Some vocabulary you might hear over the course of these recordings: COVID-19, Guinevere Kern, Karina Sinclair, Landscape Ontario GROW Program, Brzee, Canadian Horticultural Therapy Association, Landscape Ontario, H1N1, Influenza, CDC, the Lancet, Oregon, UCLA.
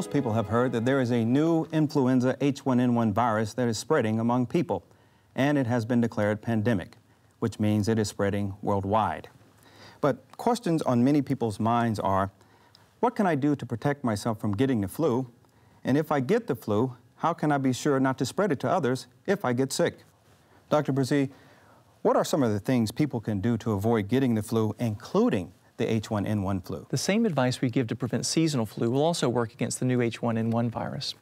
most people have heard that there is a new influenza H1N1 virus that is spreading among people, and it has been declared pandemic, which means it is spreading worldwide. But questions on many people's minds are, what can I do to protect myself from getting the flu? And if I get the flu, how can I be sure not to spread it to others if I get sick? Dr. Brzee, what are some of the things people can do to avoid getting the flu, including the H1N1 flu? The same advice we give to prevent seasonal flu will also work against the new H1N1 virus.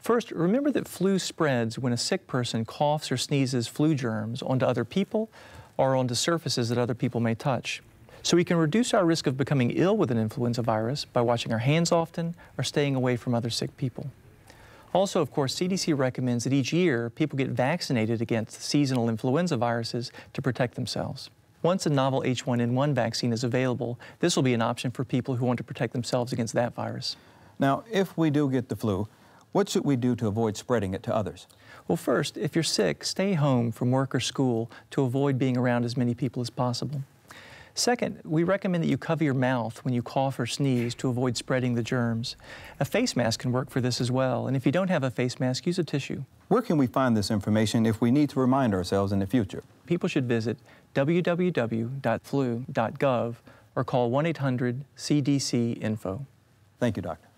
First, remember that flu spreads when a sick person coughs or sneezes flu germs onto other people or onto surfaces that other people may touch. So we can reduce our risk of becoming ill with an influenza virus by washing our hands often or staying away from other sick people. Also, of course, CDC recommends that each year people get vaccinated against seasonal influenza viruses to protect themselves. Once a novel H1N1 vaccine is available, this will be an option for people who want to protect themselves against that virus. Now, if we do get the flu, what should we do to avoid spreading it to others? Well, first, if you're sick, stay home from work or school to avoid being around as many people as possible. Second, we recommend that you cover your mouth when you cough or sneeze to avoid spreading the germs. A face mask can work for this as well, and if you don't have a face mask, use a tissue. Where can we find this information if we need to remind ourselves in the future? People should visit www.flu.gov or call 1-800-CDC-INFO. Thank you, Doctor.